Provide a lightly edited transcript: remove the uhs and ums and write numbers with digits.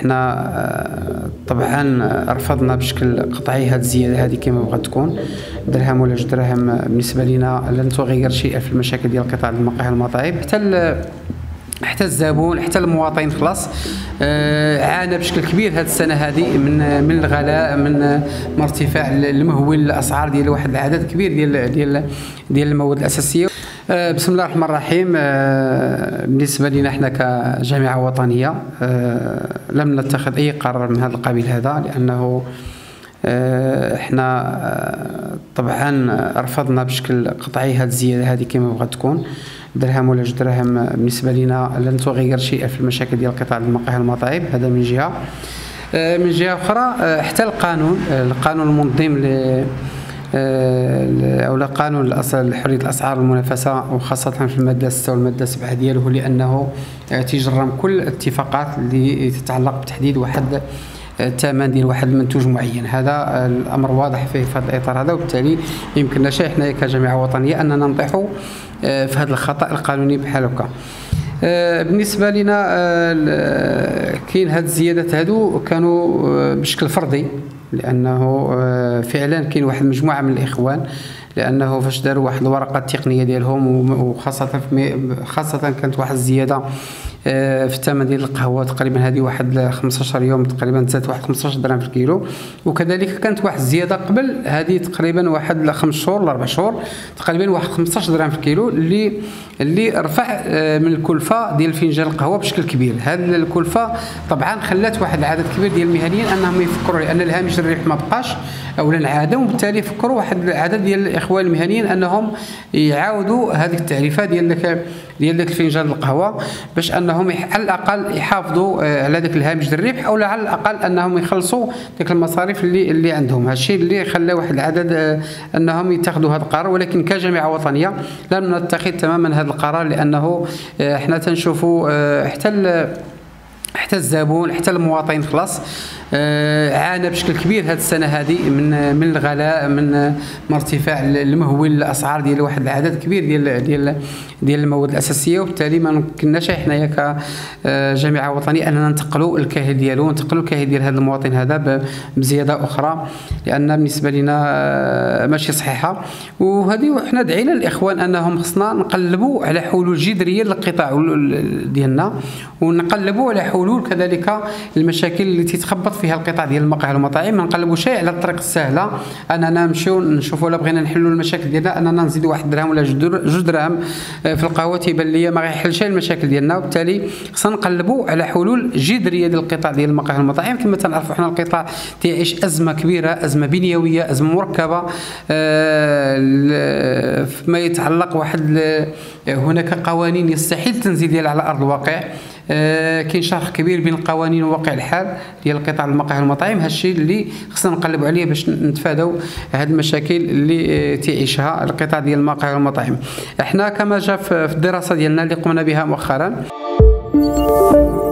احنا طبعا رفضنا بشكل قطعي هذه الزياده هذه كما بغات تكون، درهم ولا جوج دراهم بالنسبه لنا لن تغير شيئا في المشاكل ديال قطاع المقاهي والمطاعم. حتى الزبون حتى المواطن خلاص عانى بشكل كبير هذه السنه هذه من الغلاء، من ارتفاع المهول الاسعار ديال واحد العدد كبير ديال ديال ديال المواد الاساسيه. بسم الله الرحمن الرحيم. بالنسبه لنا احنا كجامعه وطنيه لم نتخذ اي قرار من هذا القبيل هذا، لانه احنا طبعا رفضنا بشكل قطعي هذه الزياده هذه كما بغات تكون، درهم ولا جوج دراهم بالنسبه لنا لن تغير شيئا في المشاكل ديال قطاع المقاهي والمطاعم. هذا من جهه. من جهه اخرى حتى القانون المنظم او القانون حريه الاسعار والمنافسه، وخاصه في الماده 6 والماده 7 دياله، لانه تجرم كل الاتفاقات اللي تتعلق بتحديد واحد الثمن ديال واحد المنتوج معين. هذا الامر واضح في هذا الاطار هذا، وبالتالي يمكننا حنا كجامعه وطنيه اننا نطيحوا في هذا الخطا القانوني بحال هكا. بالنسبه لنا كاين هاد الزيادات هادو كانوا بشكل فردي، لانه فعلا كاين واحد المجموعه من الاخوان، لانه فاش داروا واحد الورقه التقنيه ديالهم، وخاصه كانت واحد الزياده في الثمن ديال القهوه تقريبا هذه واحد 15 يوم تقريبا زادت واحد 15 درهم في الكيلو، وكذلك كانت واحد الزياده قبل هذه تقريبا واحد 5 شهور ولا 4 شهور تقريبا واحد 15 درهم في الكيلو اللي رفع من الكلفه ديال فنجان القهوه بشكل كبير. هذه الكلفه طبعا خلات واحد العدد كبير ديال المهنيين انهم يفكروا، لان الهامش الربح ما بقاش اولا انعدم، وبالتالي فكروا واحد العدد ديال الاخوان المهنيين انهم يعاودوا هذيك التعريفه ديال داك الفنجان القهوه، باش انهم على الاقل يحافظوا على ذاك الهامش الربح، او على الاقل انهم يخلصوا ذاك المصاريف اللي عندهم. هذا الشيء اللي خلى واحد العدد انهم يتخذوا هذا القرار، ولكن كجامعه وطنيه لم نتخذ تماما هذا القرار، لانه احنا تنشوفوا حتى الزبون حتى المواطن خلاص عانى بشكل كبير هذه السنه هذه من الغلاء، من ارتفاع المهول الاسعار ديال واحد العدد كبير ديال المواد الاساسيه، وبالتالي ما يمكنناش حنايا كجامعه وطنيه اننا ننتقلوا الكاهل ديالو، ننتقلوا الكاهل ديال هذا المواطن هذا بزياده اخرى، لان بالنسبه لنا ماشي صحيحه. وهذه حنا دعينا الاخوان انهم خصنا نقلبوا على حلول جذريه للقطاع ديالنا، ونقلبوا على حلول كذلك المشاكل اللي تتخبط فيها القطاع ديال المقاهي والمطاعم. ما نقلبوا شيء على الطريق السهله اننا نمشيو نشوفوا، لا بغينا نحلوا المشاكل ديالنا اننا نزيدوا واحد درهم ولا جوج دراهم في القهوه، تيبان لي ما غيحلش المشاكل ديالنا، وبالتالي خصنا نقلبوا على حلول جذريه ديال القطاع ديال المقاهي والمطاعم. كما تنعرفوا حنا القطاع تيعيش ازمه كبيره، ازمه بنيويه، ازمه مركبه، فيما يتعلق واحد هناك قوانين يستحيل التنزيل ديالها على ارض الواقع، كاين شرخ كبير بين القوانين وواقع الحال ديال قطاع المقاهي والمطاعم. هذا الشيء اللي خصنا نقلبوا عليه باش نتفاداو هذه المشاكل اللي تعيشها القطاع ديال المقاهي والمطاعم. احنا كما جاء في الدراسه ديالنا اللي قمنا بها مؤخرا